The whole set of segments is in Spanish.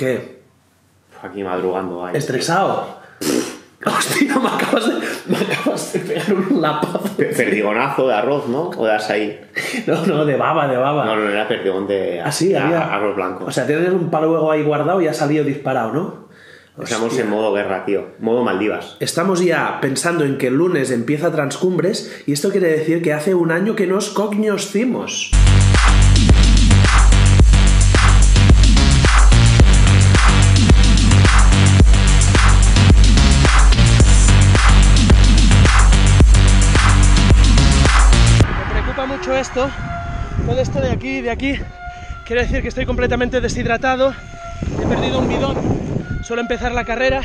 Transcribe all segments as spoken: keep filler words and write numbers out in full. ¿Qué? Aquí madrugando. Ahí. ¿Estresado? Hostia, me acabas de, me acabas de pegar un lapazo. Perdigonazo de arroz, ¿no? O de asaí. No, no, de baba, de baba. No, no, era perdigón de ah, sí, había... arroz blanco. O sea, tienes un paluego ahí guardado y ha salido disparado, ¿no? Hostia. Estamos en modo guerra, tío. Modo Maldivas. Estamos ya pensando en que el lunes empieza Transcumbres y esto quiere decir que hace un año que nos cognoscimos. Esto, todo esto de aquí, de aquí, quiere decir que estoy completamente deshidratado, he perdido un bidón, suelo empezar la carrera,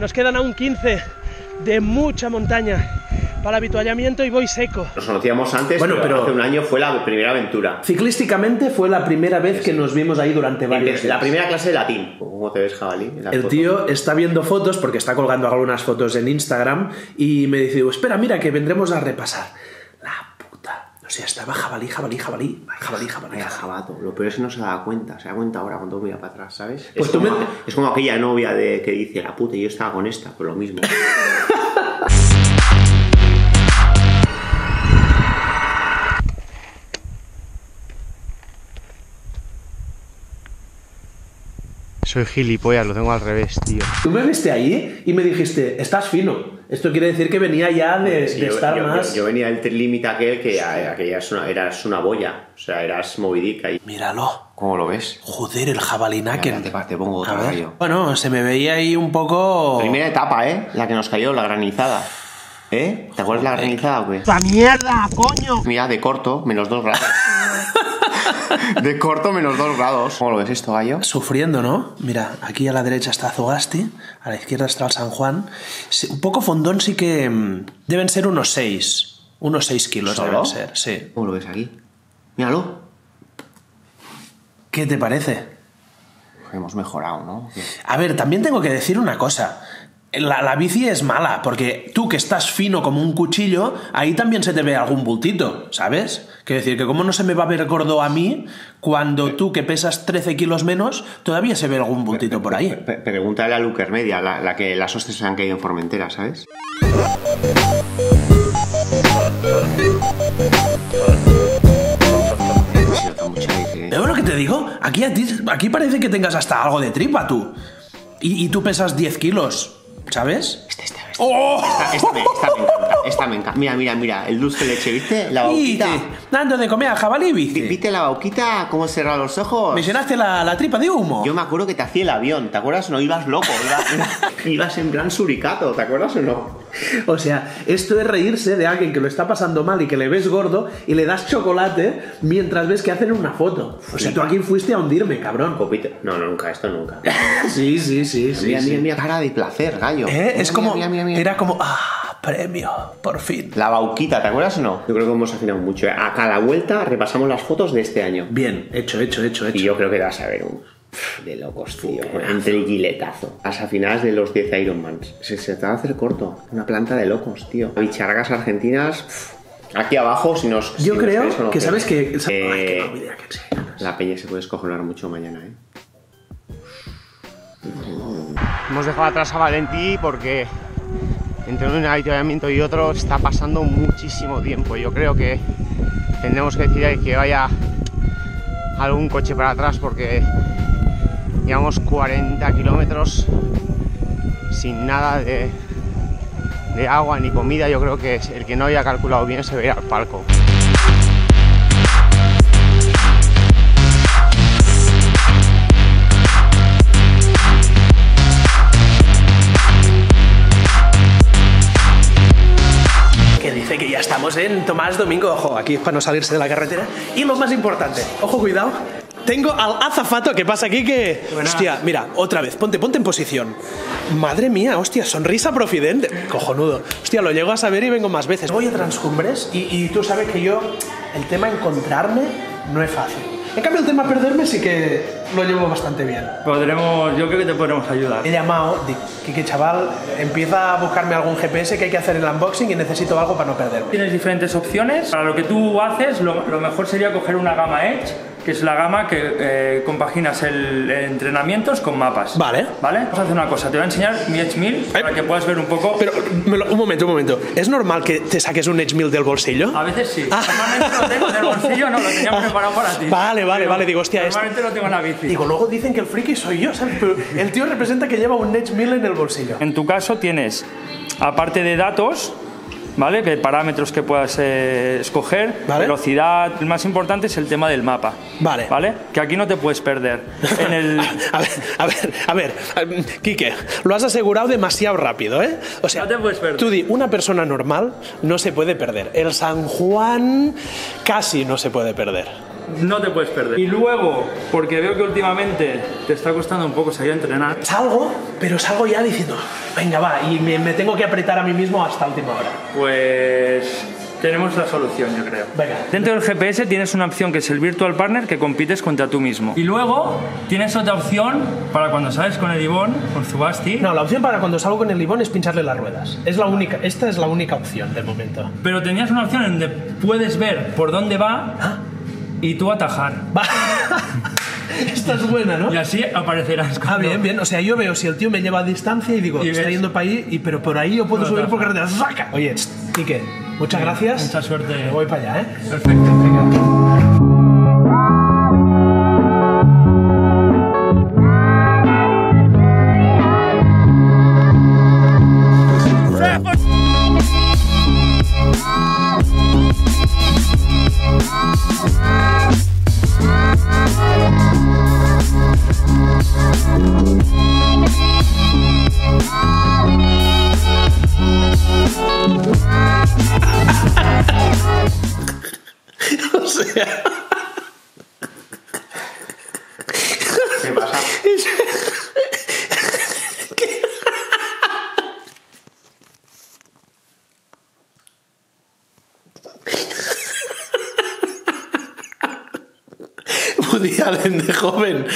nos quedan aún quince de mucha montaña para habituallamiento y voy seco. Nos conocíamos antes, bueno, pero, pero hace un año fue la primera aventura. Ciclísticamente fue la primera vez sí, sí. que nos vimos ahí durante varios días. La primera clase de latín. ¿Cómo te ves, jabalí? El foto. Tío está viendo fotos, porque está colgando algunas fotos en Instagram y me dice, espera, mira que vendremos a repasar. La O sea, estaba jabalí, jabalí, jabalí, jabalí, jabalí. Era jabato. Lo peor es que no se da cuenta. Se da cuenta ahora cuando voy para atrás, ¿sabes? Pues es, tú como, me... es como aquella novia de que dice, la puta, yo estaba con esta, por lo mismo. Soy gilipollas, lo tengo al revés, tío. Tú me viste ahí y me dijiste, estás fino. Esto quiere decir que venía ya de, sí, de yo, estar yo, más... Yo, yo venía del límite aquel que aquella es una, eras una boya, o sea, eras movidica. Y... Míralo. ¿Cómo lo ves? Joder, el jabalinaken. Te, te pongo otro rayo. Bueno, se me veía ahí un poco... Primera etapa, ¿eh? La que nos cayó, la granizada. ¿Eh? ¿Te acuerdas Joder. la granizada o qué? ¡La mierda, coño! Mira, de corto, menos dos grados. De corto, menos dos grados. ¿Cómo lo ves esto, gallo? Sufriendo, ¿no? Mira, aquí a la derecha está Zugasti, a la izquierda está el San Juan. Un poco fondón sí que... Deben ser unos seis. Unos seis kilos ¿Solo? deben ser, sí. ¿Cómo lo ves aquí? Míralo. ¿Qué te parece? Hemos mejorado, ¿no? A ver, también tengo que decir una cosa. La, la bici es mala, porque tú que estás fino como un cuchillo, ahí también se te ve algún bultito, ¿sabes? Quiero decir que como no se me va a ver gordo a mí, cuando pero, tú que pesas trece kilos menos, todavía se ve algún bultito pero, por ahí. Pero, pero, pregúntale a Luker Media, la, la que las hostias se han caído en Formentera, ¿sabes? ¿Ves lo que te digo? Aquí, a ti, aquí parece que tengas hasta algo de tripa, tú. Y, y tú pesas diez kilos. ¿Sabes? Esta, esta, esta. ¡Oh! Esta, esta, me, esta me encanta, esta me encanta. Mira, mira, mira, el dulce leche, ¿viste? La boquita. Dando de comer al jabalí, ¿viste? ¿Viste la boquita? ¿Cómo cerrar los ojos? Me llenaste la, la tripa de humo. Yo me acuerdo que te hacía el avión, ¿te acuerdas? No, ibas loco, ibas, ibas en gran suricato, ¿te acuerdas o no? O sea, esto es reírse de alguien que lo está pasando mal y que le ves gordo y le das chocolate mientras ves que hacen una foto. O sea, tú aquí fuiste a hundirme, cabrón. Copito. No, no, nunca, esto nunca. Sí, sí, sí. Mira, sí, mira, sí. mira, mira, cara de placer, gallo. ¿Eh? Mira, es mira, como. Mira, mira, mira. Era como. ¡Ah! Premio, por fin. La bauquita, ¿te acuerdas o no? Yo creo que hemos afinado mucho. A cada vuelta repasamos las fotos de este año. Bien, hecho, hecho, hecho, hecho. Y yo creo que vas a ver un. De locos, tío. Entre el guiletazo. Las afinadas de los diez Ironmans. Se, se trataba de hacer corto. Una planta de locos, tío. Bichargas argentinas. Pff. Aquí abajo, si nos. Yo si creo nos ves, no que creo. sabes que. Eh, Ay, que no, mira, que la peña se puede escojonar mucho mañana, ¿eh? Hemos dejado atrás a Valentí porque entre un avituallamiento y otro está pasando muchísimo tiempo. Yo creo que tendremos que decir que vaya algún coche para atrás porque. Llevamos cuarenta kilómetros sin nada de, de agua ni comida. Yo creo que el que no haya calculado bien se va a ir al palco. Que dice que ya estamos en Tomás Domingo. Ojo, aquí es para no salirse de la carretera. Y lo más importante, ojo, cuidado. Tengo al azafato que pasa aquí que... Buenas. Hostia, mira, otra vez, ponte, ponte en posición. Madre mía, hostia, sonrisa profidente. Cojonudo. Hostia, lo llego a saber y vengo más veces. Voy a Transcumbres y, y tú sabes que yo, el tema encontrarme no es fácil. En cambio, el tema perderme sí que lo llevo bastante bien. Podremos, yo creo que te podremos ayudar. He llamado, digo, Kike, chaval, empieza a buscarme algún G P S que hay que hacer el unboxing y necesito algo para no perderme. Tienes diferentes opciones. Para lo que tú haces, lo, lo mejor sería coger una gama Edge que es la gama que eh, compaginas el, el entrenamientos con mapas. Vale. Vale. Vamos a hacer una cosa, te voy a enseñar mi Edge Mil para que puedas ver un poco. Pero, un momento, un momento. ¿Es normal que te saques un Edge Mil del bolsillo? A veces sí. Ah. Normalmente lo tengo del bolsillo, no, lo tenía ah. preparado para ti. Vale, vale, pero vale, digo, hostia, normalmente esto... lo tengo en la bici. Digo, luego dicen que el friki soy yo, ¿sabes? Pero el tío representa que lleva un Edge Mil en el bolsillo. En tu caso tienes, aparte de datos, ¿vale? Que parámetros que puedas eh, escoger, ¿vale? Velocidad, el más importante es el tema del mapa. Vale. ¿Vale? Que aquí no te puedes perder. En el... a, ver, a ver, a ver, a ver, Quique, lo has asegurado demasiado rápido, ¿eh? O sea, no te puedes perder. Tú di, una persona normal no se puede perder. El San Juan casi no se puede perder. No te puedes perder. Y luego, porque veo que últimamente te está costando un poco salir a entrenar. Salgo, pero salgo ya diciendo, venga va, y me, me tengo que apretar a mí mismo hasta última hora. Pues tenemos la solución, yo creo. Venga. Dentro del G P S tienes una opción que es el Virtual Partner, que compites contra tú mismo. Y luego tienes otra opción para cuando sales con el Ibon, con Zugasti. No, la opción para cuando salgo con el Ibon es pincharle las ruedas. Es la única, esta es la única opción de momento. Pero tenías una opción en donde puedes ver por dónde va. ¿Ah? Y tú atajar. Esta es buena, ¿no? Y así aparecerás. Ah, bien, bien. O sea, yo veo si el tío me lleva a distancia y digo, ¿y está yendo para ahí, y, pero por ahí yo puedo no, subir por carretera. ¡Saca! Oye, Quique, muchas bien, gracias. Mucha suerte. Me voy para allá, ¿eh? Perfecto. Venga. O sea... ¿Qué pasa? ¿Qué? Woody Allen de joven.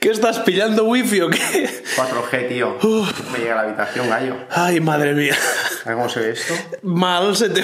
¿Qué estás pillando wifi o qué? cuatro G, tío. Uf. Me llega a la habitación, gallo. Ay, madre mía. ¿Sabes cómo se ve esto? Mal se te...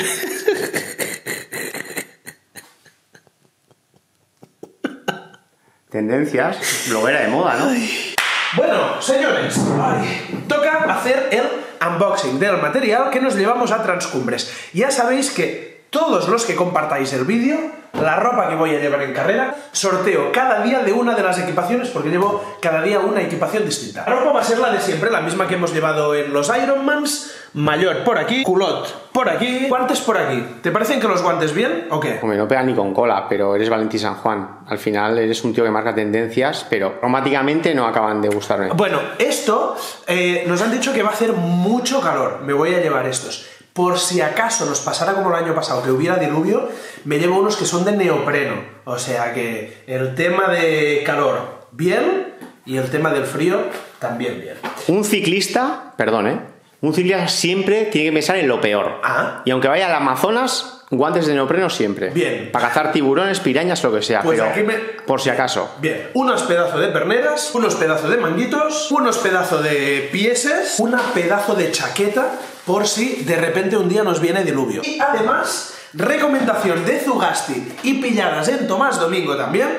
Tendencias, bloguera de moda, ¿no? Ay. Bueno, señores, ay, toca hacer el unboxing del material que nos llevamos a Transcumbres. Ya sabéis que todos los que compartáis el vídeo, la ropa que voy a llevar en carrera, sorteo cada día de una de las equipaciones, porque llevo cada día una equipación distinta. La ropa va a ser la de siempre, la misma que hemos llevado en los Ironmans. Mayor por aquí, culot por aquí, guantes por aquí. ¿Te parecen que los guantes bien o qué? Hombre, no pega ni con cola, pero eres Valentí San Juan. Al final eres un tío que marca tendencias, pero cromáticamente no acaban de gustarme. Bueno, esto eh, nos han dicho que va a hacer mucho calor. Me voy a llevar estos. Por si acaso nos pasara como el año pasado, que hubiera diluvio, me llevo unos que son de neopreno. O sea que el tema de calor, bien, y el tema del frío, también bien. Un ciclista, perdón, ¿eh? Un ciclista siempre tiene que pensar en lo peor. ¿Ah? Y aunque vaya al Amazonas, guantes de neopreno siempre. Bien. Para cazar tiburones, pirañas, lo que sea. Pues pero aquí me... por si acaso. Bien. Unos pedazos de perneras, unos pedazos de manguitos, unos pedazos de pieses, una pedazo de chaqueta, por si de repente un día nos viene diluvio. Y además, recomendación de Zugasti y pilladas en Tomás Domingo también,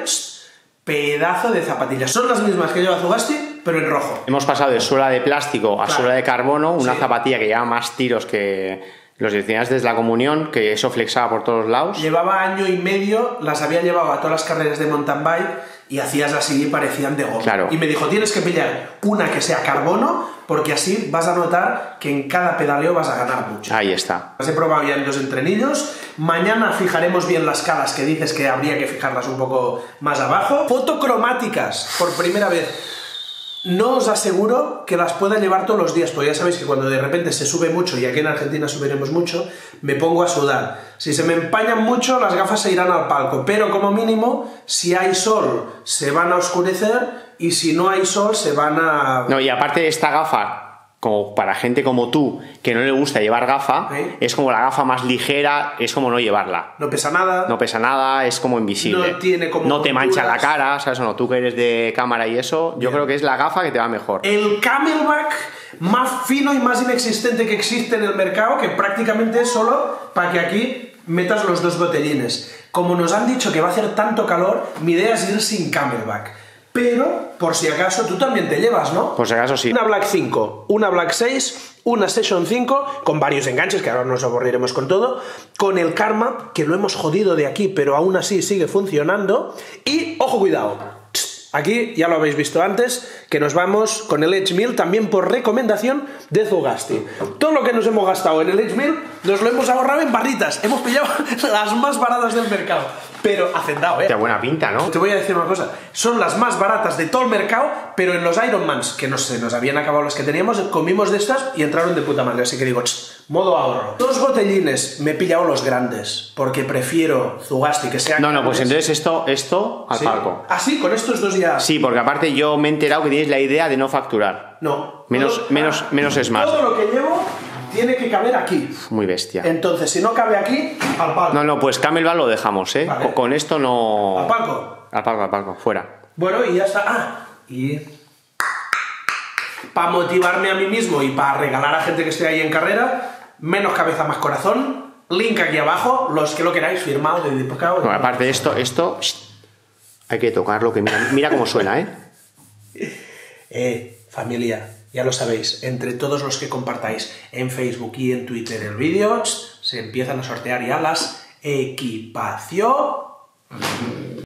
pedazo de zapatillas. Son las mismas que lleva Zugasti, pero en rojo. Hemos pasado de suela de plástico a claro. suela de carbono, una sí. zapatilla que llevaba más tiros que los diecinueve desde la comunión, que eso flexaba por todos lados. Llevaba año y medio, las había llevado a todas las carreras de mountain bike y hacías así y parecían de goma. Claro. Y me dijo, tienes que pillar una que sea carbono, porque así vas a notar que en cada pedaleo vas a ganar mucho. Ahí está. Las he probado ya en dos entrenillos. Mañana fijaremos bien las calas, que dices que habría que fijarlas un poco más abajo. Fotocromáticas, por primera vez. No os aseguro que las pueda llevar todos los días, porque ya sabéis que cuando de repente se sube mucho, y aquí en Argentina subiremos mucho, me pongo a sudar. Si se me empañan mucho, las gafas se irán al palco, pero como mínimo, si hay sol, se van a oscurecer, y si no hay sol, se van a... No, y aparte de esta gafa... como para gente como tú, que no le gusta llevar gafa, ¿eh? Es como la gafa más ligera, es como no llevarla. No pesa nada. No pesa nada, es como invisible. No tiene como No te mancha la cara, ¿sabes? No, tú que eres de cámara y eso, yo Bien. creo que es la gafa que te va mejor. El camelback más fino y más inexistente que existe en el mercado, que prácticamente es solo para que aquí metas los dos botellines. Como nos han dicho que va a hacer tanto calor, mi idea es ir sin camelback. Pero, por si acaso, tú también te llevas, ¿no? Por si acaso, sí. Una Black cinco, una Black seis, una Session cinco, con varios enganches, que ahora nos aburriremos con todo, con el Karma, que lo hemos jodido de aquí, pero aún así sigue funcionando, y, ojo, cuidado, aquí ya lo habéis visto antes, que nos vamos con el Edge Mil, también por recomendación de Zugasti. Todo lo que nos hemos gastado en el Edge Mil, nos lo hemos ahorrado en barritas. Hemos pillado las más baratas del mercado. Pero hacendado, ¿eh? Qué buena pinta, ¿no? Te voy a decir una cosa. Son las más baratas de todo el mercado, pero en los Ironmans, que no sé, nos habían acabado las que teníamos, comimos de estas y entraron de puta madre. Así que digo, tss, modo ahorro. Dos botellines, me he pillado los grandes, porque prefiero Zugasti que sean... No, no, grandes. Pues entonces esto, esto al palco. ¿Sí? ¿Ah, sí? ¿Con estos dos ya? Sí, porque aparte yo me he enterado que tienes la idea de no facturar. No. Menos, todo, menos, menos es más. Todo lo que llevo... tiene que caber aquí. Muy bestia. Entonces, si no cabe aquí, al palco. No, no, pues Camelback lo dejamos, ¿eh? Vale. Con esto no... ¿Al palco? Al palco, al palco, fuera. Bueno, y ya está. Ah, y... para motivarme a mí mismo y para regalar a gente que esté ahí en carrera, menos cabeza, más corazón, link aquí abajo, los que lo queráis, firmado, dedicado... No, aparte de esto, esto... Shh. Hay que tocarlo, que mira, mira cómo suena, ¿eh? Eh, familia... Ya lo sabéis, entre todos los que compartáis en Facebook y en Twitter el vídeo, se empiezan a sortear ya las equipaciones.